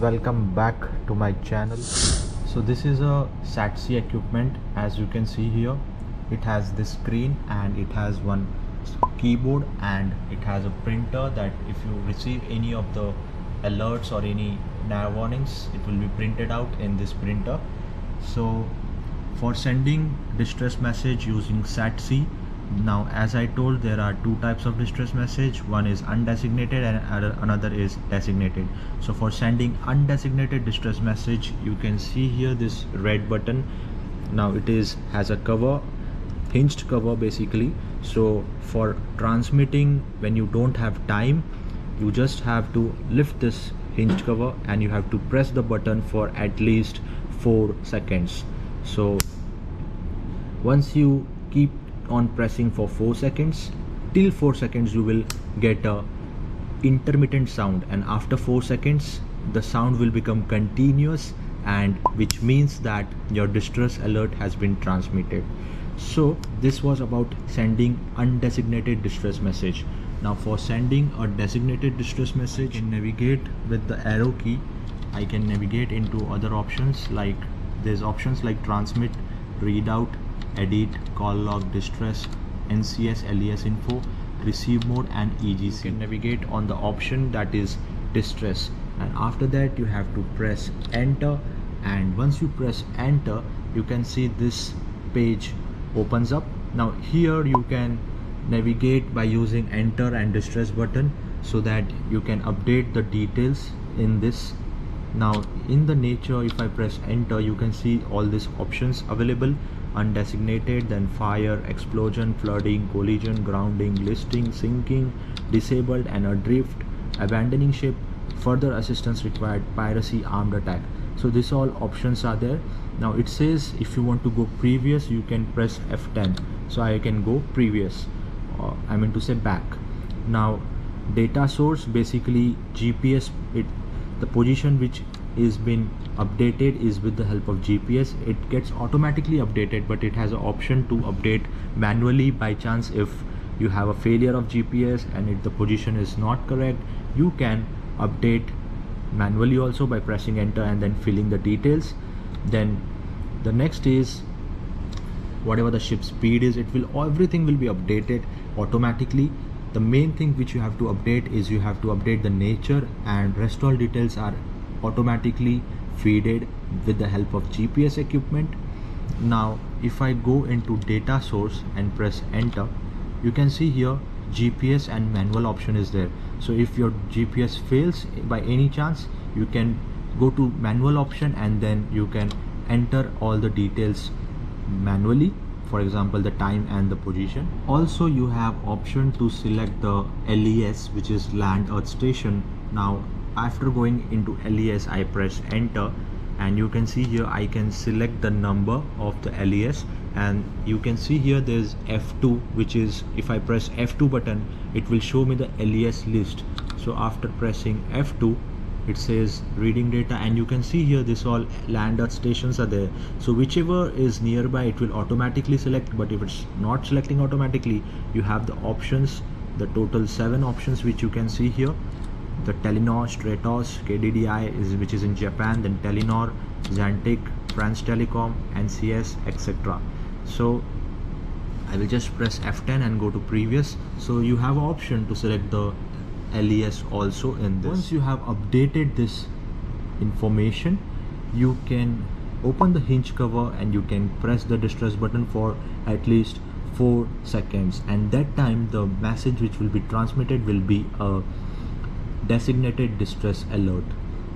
Welcome back to my channel. So this is a SAT-C equipment. As you can see here, it has this screen and it has one keyboard and it has a printer that if you receive any of the alerts or any dive warnings, it will be printed out in this printer. So for sending distress message using SAT-C, now as I told, there are two types of distress message. One is undesignated and another is designated. So for sending undesignated distress message, you can see here this red button. Now it has a cover, hinged cover basically. So for transmitting, when you don't have time, you just have to lift this hinged cover and you have to press the button for at least 4 seconds. So once you keep on pressing for 4 seconds, till 4 seconds you will get a intermittent sound, and after 4 seconds the sound will become continuous, and which means that your distress alert has been transmitted. So this was about sending undesignated distress message. Now for sending a designated distress message, I can navigate with the arrow key. I can navigate into other options, like there's options like transmit, readout, edit, call log, distress, NCS, LES info, receive mode and EGC. You can navigate on the option that is distress, and after that you have to press enter, and once you press enter you can see this page opens up. Now here you can navigate by using enter and distress button so that you can update the details in this. Now in the nature, if I press enter, you can see all these options available: undesignated, then fire, explosion, flooding, collision, grounding, listing, sinking, disabled and adrift, abandoning ship, further assistance required, piracy, armed attack. So these all options are there. Now it says if you want to go previous, you can press F10. So I can go previous, I mean to say back. Now data source, basically GPS, the position which is been updated is with the help of GPS. It gets automatically updated, but it has an option to update manually by chance. If you have a failure of GPS and if the position is not correct, you can update manually also by pressing enter and then filling the details. Then the next is whatever the ship speed is, everything will be updated automatically. The main thing which you have to update is you have to update the nature, and rest all details are automatically feeded with the help of GPS equipment. Now if I go into data source and press enter, you can see here GPS and manual option is there. So if your GPS fails by any chance, you can go to manual option and then you can enter all the details manually, for example the time and the position. Also you have option to select the LES, which is land earth station. Now after going into LES, I press enter and you can see here I can select the number of the LES, and you can see here there's F2, which is if I press F2 button, it will show me the LES list. So after pressing F2, it says reading data, and you can see here this all land earth stations are there. So whichever is nearby, it will automatically select, but if it's not selecting automatically, you have the options, the total 7 options which you can see here. The Telenor, Stratos, KDDI which is in Japan, then Telenor, Xantic, France Telecom, NCS, etc. So I will just press F10 and go to previous. So you have option to select the LES also in this. Once you have updated this information, you can open the hinge cover and you can press the distress button for at least 4 seconds, and that time the message which will be transmitted will be a designated distress alert.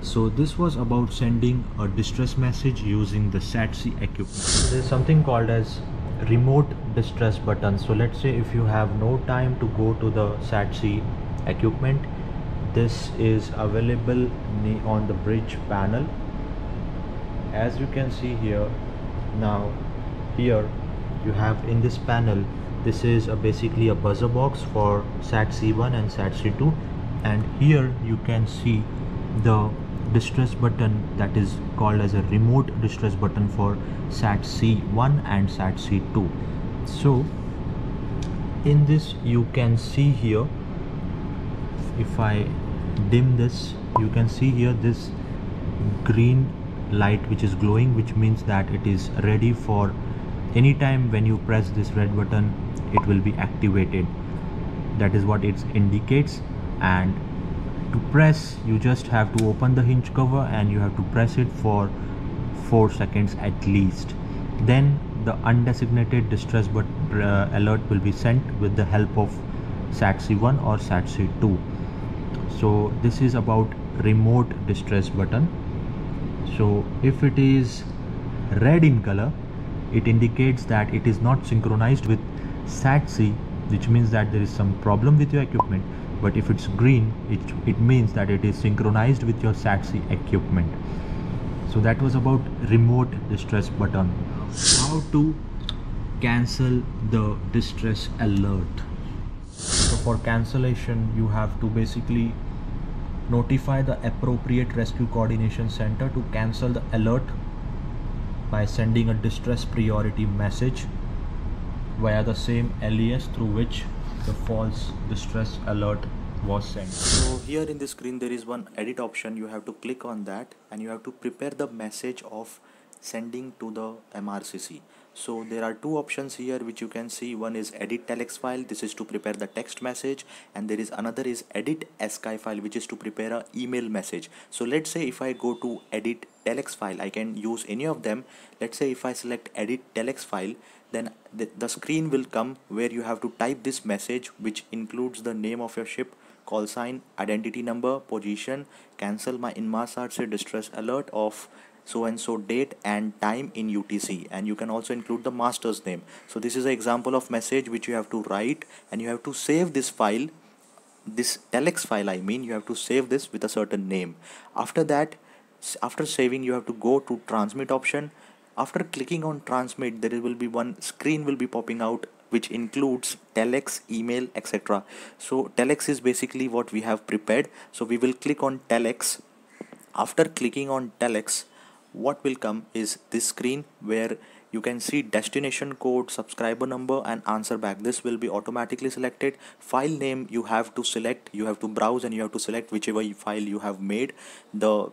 So this was about sending a distress message using the SAT-C equipment. There is something called as remote distress button. So let's say if you have no time to go to the SAT-C equipment, this is available on the bridge panel. As you can see here, Now here you have in this panel, this is basically a buzzer box for SAT-C1 and SAT-C2, and here you can see the distress button that is called as a remote distress button for SAT-C1 and SAT-C2. So in this you can see here, if I dim this, you can see here this green light which is glowing, which means that it is ready for any time when you press this red button it will be activated. That is what it indicates. And to press, you just have to open the hinge cover and you have to press it for 4 seconds at least. Then the undesignated distress but alert will be sent with the help of SAT-C1 or SAT-C2. So this is about remote distress button. So if it is red in color, it indicates that it is not synchronized with SAT-C, which means that there is some problem with your equipment. But if it's green, it means that it is synchronized with your SAT-C equipment. So that was about remote distress button. How to cancel the distress alert? So for cancellation, you have to basically notify the appropriate rescue coordination center to cancel the alert by sending a distress priority message via the same LES through which the false distress alert was sent. So here in the screen there is one edit option, you have to click on that and you have to prepare the message of sending to the MRCC. So there are two options here which you can see. One is edit telex file, this is to prepare the text message, and there is another is edit ASCII file, which is to prepare a email message. So let's say if I go to edit telex file, I can use any of them. Let's say if I select edit telex file, then the screen will come where you have to type this message, which includes the name of your ship, call sign, identity number, position, cancel my Inmarsat C distress alert of so and so date and time in UTC, and you can also include the master's name. So this is an example of message which you have to write, and you have to save this file, this telex file I mean, you have to save this with a certain name. After that, after saving, you have to go to transmit option. After clicking on transmit, there will be one screen will be popping out which includes telex, email, etc. So telex is basically what we have prepared. So we will click on telex. After clicking on telex, what will come is this screen where you can see destination code, subscriber number and answer back. This will be automatically selected. File name you have to select, you have to browse and you have to select whichever file you have made,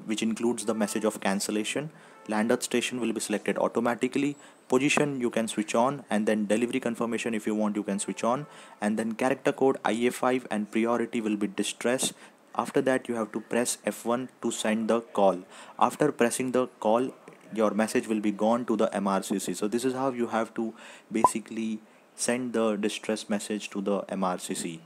which includes the message of cancellation. Landed station will be selected automatically. Position you can switch on, and then delivery confirmation if you want you can switch on, and then character code IA5 and priority will be distress. After that you have to press F1 to send the call. After pressing the call, your message will be gone to the MRCC. So this is how you have to basically send the distress message to the MRCC.